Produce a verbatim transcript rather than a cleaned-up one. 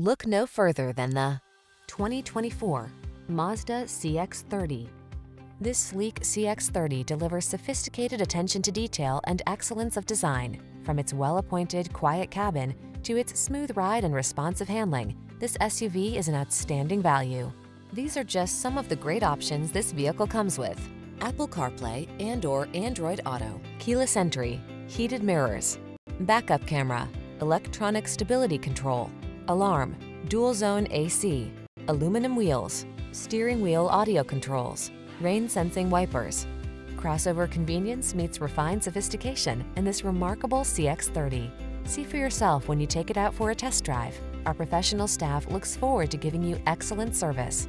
Look no further than the twenty twenty-four Mazda C X thirty. This sleek C X thirty delivers sophisticated attention to detail and excellence of design. From its well-appointed, quiet cabin to its smooth ride and responsive handling, this S U V is an outstanding value. These are just some of the great options this vehicle comes with: Apple CarPlay and or Android Auto, keyless entry, heated mirrors, backup camera, electronic stability control, alarm, dual zone A C, aluminum wheels, steering wheel audio controls, rain sensing wipers. Crossover convenience meets refined sophistication in this remarkable C X thirty. See for yourself when you take it out for a test drive. Our professional staff looks forward to giving you excellent service.